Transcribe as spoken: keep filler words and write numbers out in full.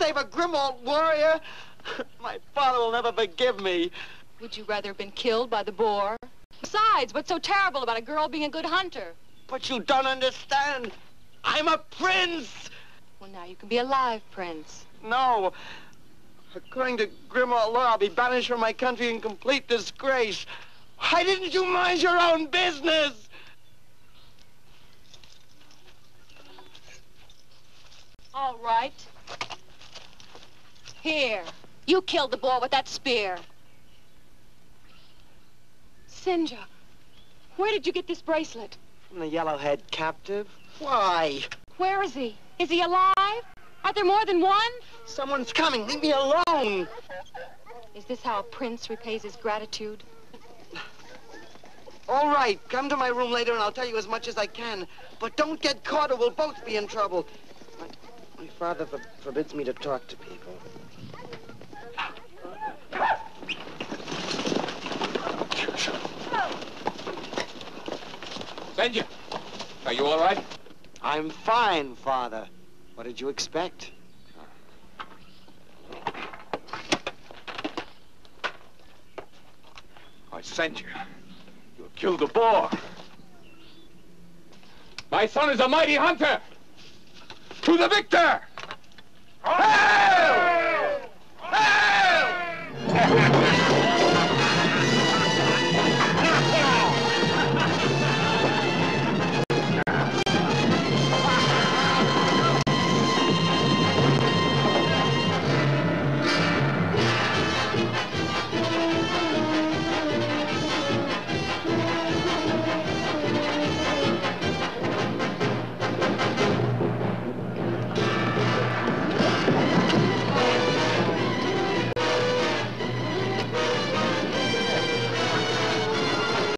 save a Grimault warrior? My father will never forgive me. Would you rather have been killed by the boar? Besides, what's so terrible about a girl being a good hunter? But you don't understand. I'm a prince. Well, now you can be a live prince. No. According to Grimault law, I'll be banished from my country in complete disgrace. Why didn't you mind your own business? All right. Here. You killed the boar with that spear. Sinja, where did you get this bracelet? From the yellow-haired captive. Why? Where is he? Is he alive? Are there more than one? Someone's coming. Leave me alone. Is this how a prince repays his gratitude? All right. Come to my room later and I'll tell you as much as I can. But don't get caught or we'll both be in trouble. My, my father for forbids me to talk to people. Senja, are you all right? I'm fine, Father. What did you expect? I sent you. You killed the boar. My son is a mighty hunter. To the victor! Hey!